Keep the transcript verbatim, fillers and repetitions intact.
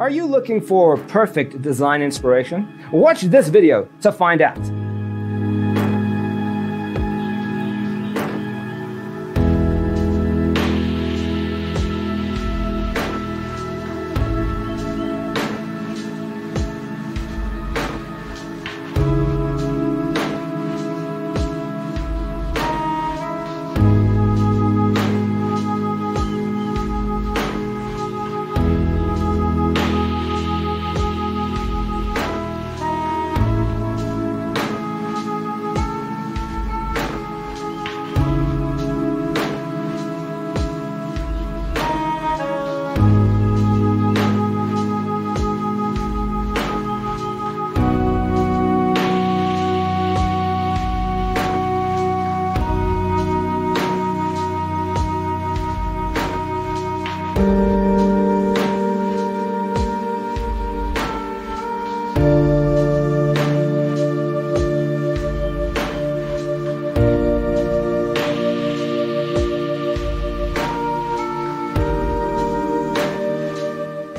Are you looking for perfect design inspiration? Watch this video to find out.